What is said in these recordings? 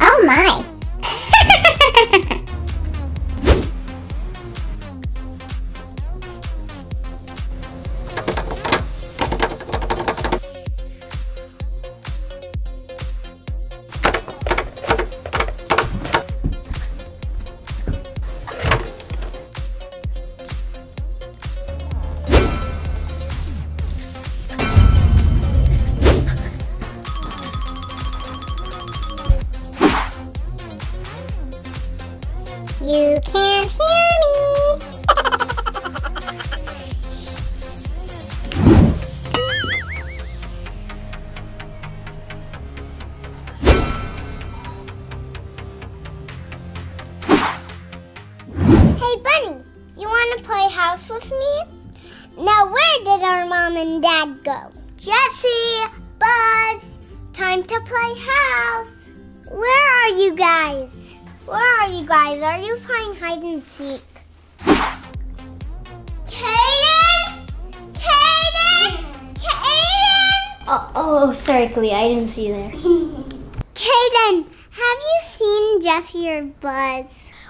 Oh my. You can't hear me! Hey Bunny, you want to play house with me? Now where did our mom and dad go? Jessie, Buzz, time to play house! Where are you guys? Where are you guys? Are you playing hide and seek? Kaden? Kaden? Kaden? Oh, sorry, Kalia, I didn't see you there. Kaden, have you seen Jessie or Buzz?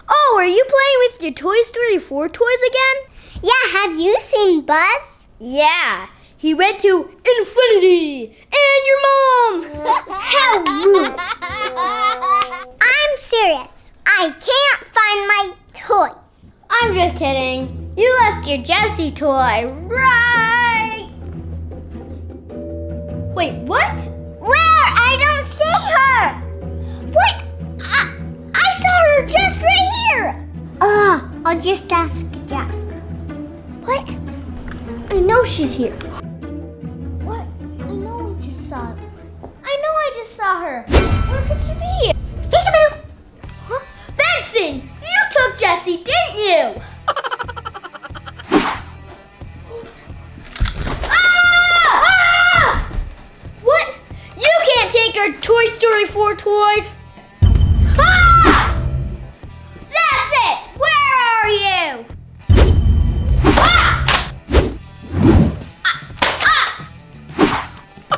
Oh, are you playing with your Toy Story 4 toys again? Yeah, have you seen Buzz? Yeah, he went to infinity and your mom. How rude. I'm serious. I can't find my toys. I'm just kidding. You left your Jessie toy, right? Wait, what? Where? I don't see her. What? I saw her just right here. I'll just ask Jack. What? I know she's here. What? I know I just saw her. Where could she be? Peekaboo. You took Jessie, didn't you? Ah! What? You can't take our Toy Story 4 toys. Ah! That's it. Where are you? Ah! Ah! Ah! Ah!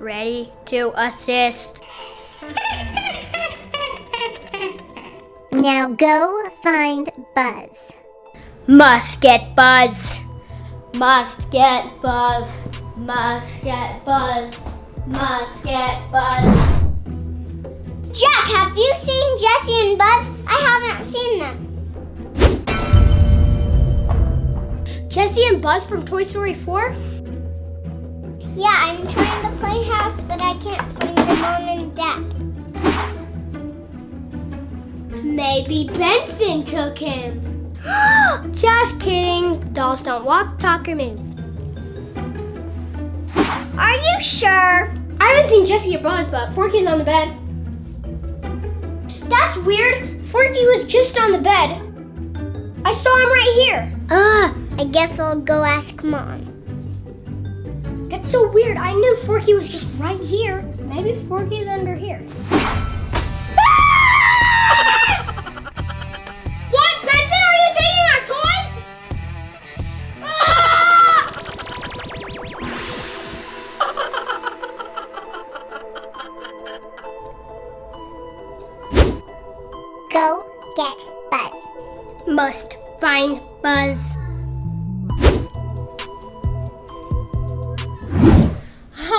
Ready to assist. Now go find Buzz. Must get Buzz. Must get Buzz. Must get Buzz. Must get Buzz. Jack, have you seen Jessie and Buzz? I haven't seen them. Jessie and Buzz from Toy Story 4? Yeah, I'm trying to play house, but I can't find the mom and dad. Maybe Benson took him. Just kidding. Dolls don't walk, talk, or move. Are you sure? I haven't seen Jessie or Buzz, but Forky's on the bed. That's weird. Forky was just on the bed. I saw him right here. I guess I'll go ask Mom. That's so weird. I knew Forky was just right here. Maybe Forky's under here. What, Benson? Are you taking our toys? Go get Buzz. Must find Buzz.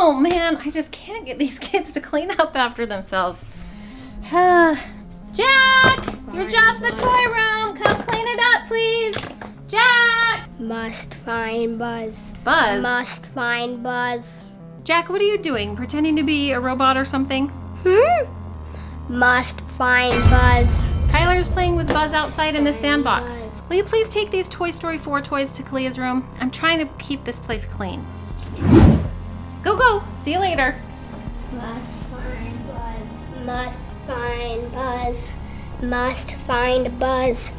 Oh man, I just can't get these kids to clean up after themselves. Jack, your job's the toy room. Come clean it up, please. Jack! Must find Buzz. Buzz? Must find Buzz. Jack, what are you doing? Pretending to be a robot or something? Must find Buzz. Kyler's playing with Buzz outside in the sandbox. Buzz. Will you please take these Toy Story 4 toys to Kalia's room? I'm trying to keep this place clean. Go, go. See you later. Must find Buzz. Must find Buzz. Must find Buzz.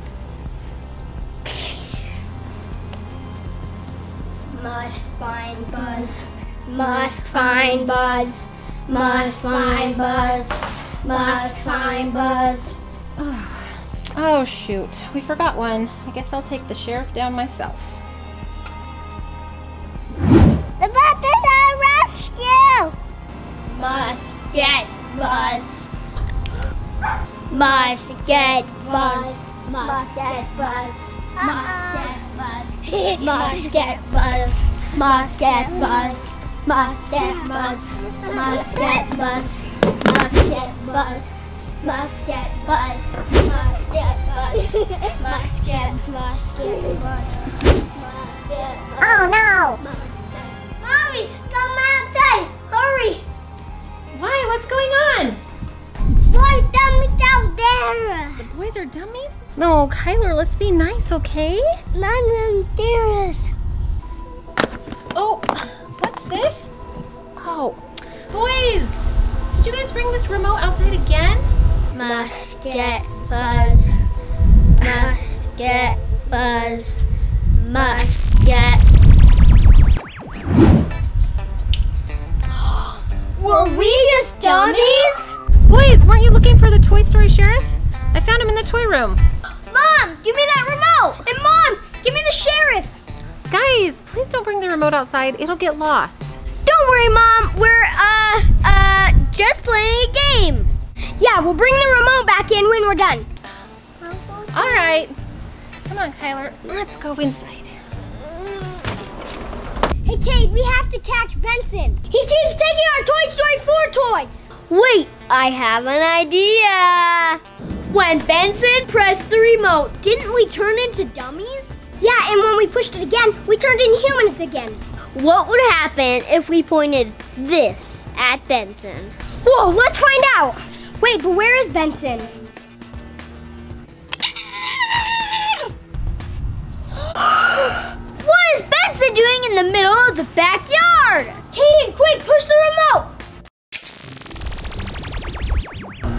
Must find Buzz. Must find Buzz. Must find Buzz. Must find Buzz. Oh shoot, we forgot one. I guess I'll take the sheriff down myself. The bus is on rescue! Must get Buzz. Must get Buzz. Must get Buzz. Must get Buzz. Must get Buzz. Must get Buzz. Must get Buzz. Must get Buzz. Must get Buzz. Must get Buzz. Must get Buzz. Must get Buzz. Oh no! Mommy, come outside! Hurry! Why? What's going on? Boy, dummies out there! The boys are dummies? No, Kyler, let's be nice, okay? Mommy, there's. Oh, what's this? Oh, boys! Did you guys bring this remote outside again? Must get Buzz. Must get Buzz. Must get. Were we just dummies? Boys, weren't you looking for the Toy Story sheriff? I found him in the toy room. Mom, give me that remote! And Mom, give me the sheriff! Guys, please don't bring the remote outside. It'll get lost. Don't worry, Mom. We're just playing a game. Yeah, we'll bring the remote back in when we're done. All right. Come on, Kyler. Let's go inside. Hey, Kade, we have to catch Benson. He keeps taking our Toy Story 4 toys. Wait, I have an idea. When Benson pressed the remote, didn't we turn into dummies? Yeah, and when we pushed it again, we turned into humans again. What would happen if we pointed this at Benson? Whoa, let's find out. Wait, but where is Benson? What is Benson doing in the middle of the backyard? Kaden, quick, push the remote.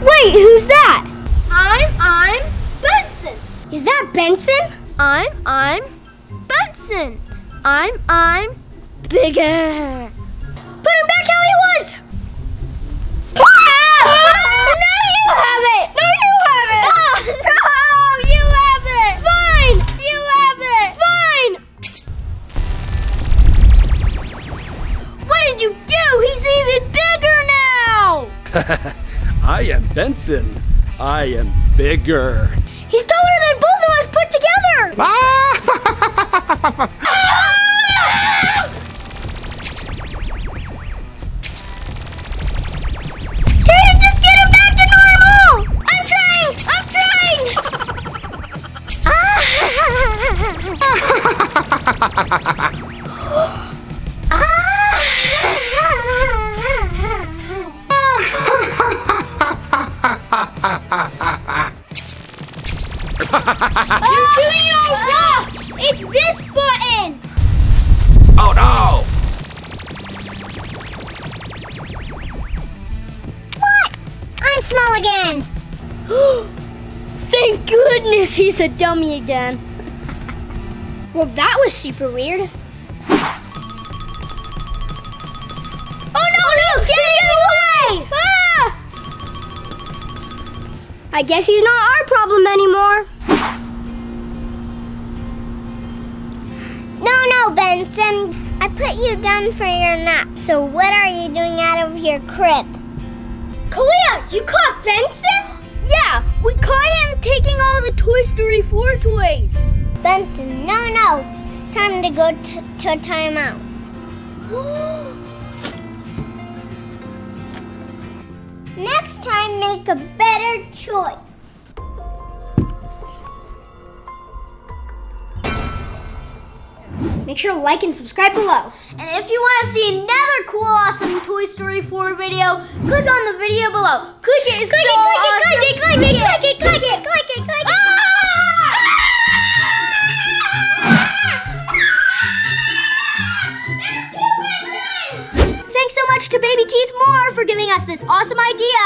Wait, who's that? I'm Benson. Is that Benson? I'm Benson. I'm bigger. Put him back how he was. No, you have it! No, you have it! No, you have it! Fine! You have it! Fine! What did you do? He's even bigger now! I am Benson. I am bigger. He's taller than both of us put together! It's this button! Oh no! What? I'm small again! Thank goodness he's a dummy again. Well, that was super weird. Oh no, no! Get away! Ah! I guess he's not our problem anymore. No, no, Benson. I put you down for your nap. So what are you doing out of your crib? Kalia, you caught Benson? Yeah, we caught him taking all the Toy Story 4 toys. Benson, no, no. Time to go to timeout. Next time, make a better choice. Make sure to like and subscribe below. And if you want to see another cool, awesome Toy Story 4 video, click on the video below. Click it, click it, click it, click it, click it, click it, click it, click it, click it. Thanks so much to Baby Teeth Moore for giving us this awesome idea.